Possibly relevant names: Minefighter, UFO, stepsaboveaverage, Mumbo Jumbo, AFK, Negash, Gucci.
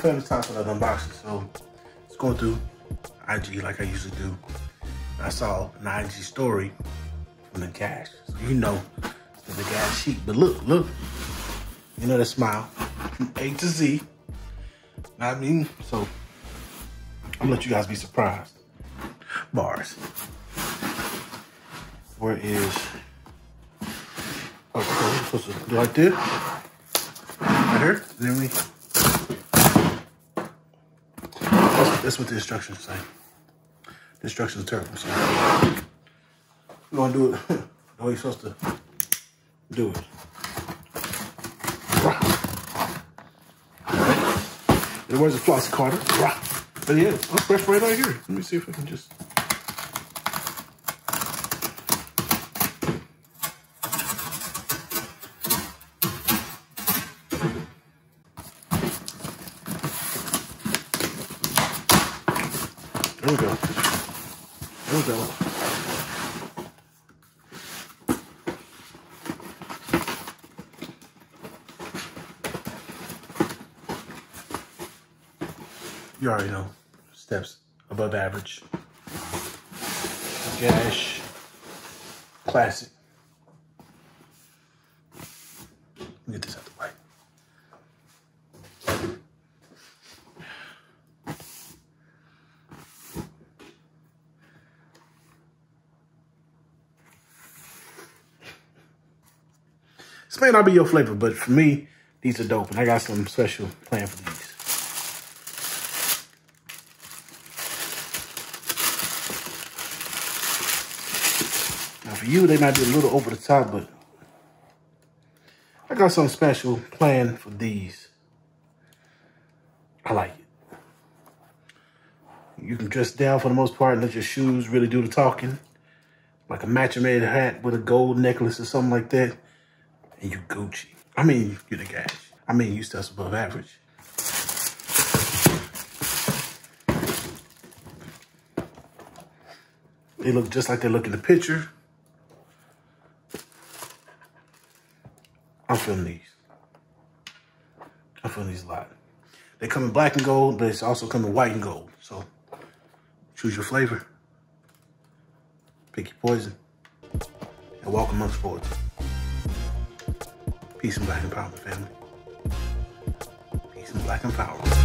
fam, it's time for another unboxing. So let's go through IG like I usually do. I saw an IG story from Negash. So you know it's the Negash sheet. But look, look. You know that smile. From A to Z. I mean, so I'm gonna let you guys be surprised. Bars. Where is supposed to do like this? Right here. Then we that's what the instructions say. The instructions are terrible. So we're gonna do it the way you're supposed to do it. It was a Flossie Carter. But yeah, let's press right out here. Let me see if I can just. There we go. There we go. You already know. Steps above average. Negash. Classic. Get this out the way. This may not be your flavor, but for me, these are dope, and I got something special planned for these. Now, for you, they might be a little over the top, but I got something special planned for these. I like it. You can dress down for the most part and let your shoes really do the talking, like a match-made hat with a gold necklace or something like that. And you Gucci. I mean, you Negash. I mean, you stuff's above average. They look just like they look in the picture. I'm feeling these. I'm feeling these a lot. They come in black and gold, but it's also come in white and gold. So choose your flavor. Pick your poison. And walk amongst sports. Peace and black empowerment, family. Peace and black empowerment.